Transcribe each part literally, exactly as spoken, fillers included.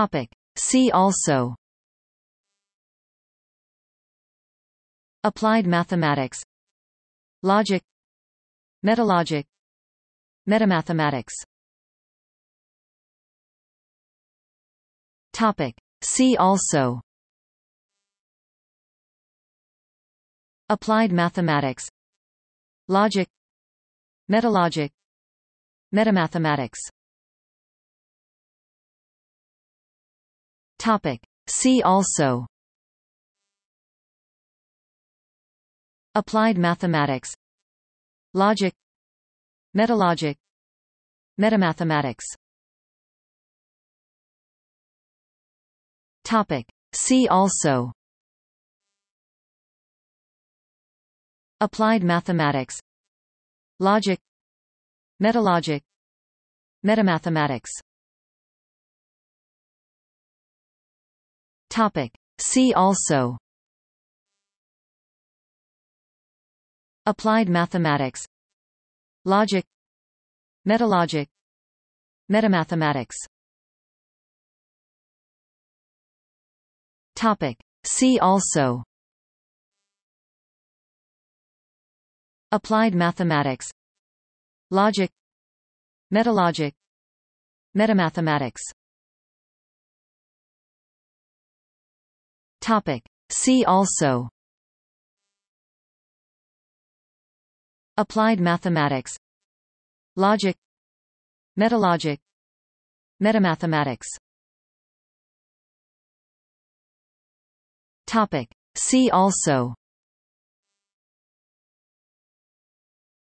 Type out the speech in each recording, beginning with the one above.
Topic. See also: Applied mathematics, Logic, Metalogic, Metamathematics. Topic. See also: Applied mathematics, Logic, Metalogic, Metamathematics. Topic. See also: Applied mathematics, Logic, Metalogic, Metamathematics. Topic. See also: Applied mathematics, Logic, Metalogic, Metamathematics. Topic. See also: Applied mathematics, Logic, Metalogic, Metamathematics. Topic. See also: Applied mathematics, Logic, Metalogic, Metamathematics. Topic. See also: Applied mathematics, Logic, Metalogic, Metamathematics. Topic. See also: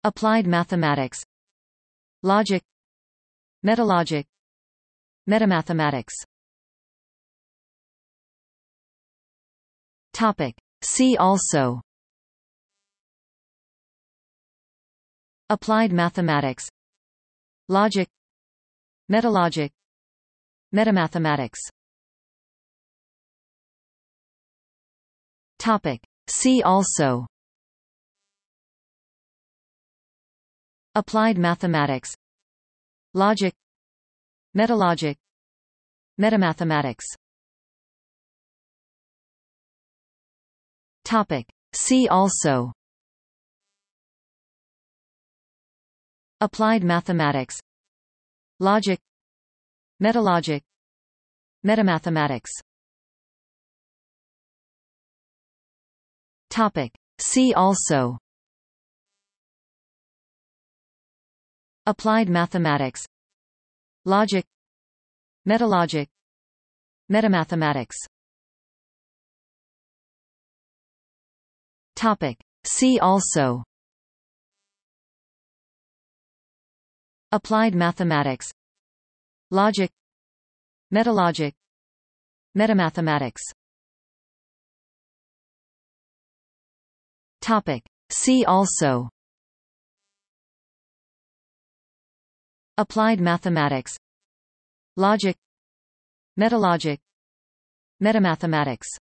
Applied mathematics, Logic, Metalogic, Metamathematics. Topic. See also: Applied mathematics, Logic, Metalogic, Metamathematics. Topic. See also: Applied mathematics, Logic, Metalogic, Metamathematics. Topic. See also: Applied mathematics, Logic, Metalogic, Metamathematics. Topic. See also: Applied mathematics, Logic, Metalogic, Metamathematics. Topic. See also: Applied mathematics, Logic, Metalogic, Metamathematics. Topic. See also: Applied mathematics, Logic, Metalogic, Metamathematics.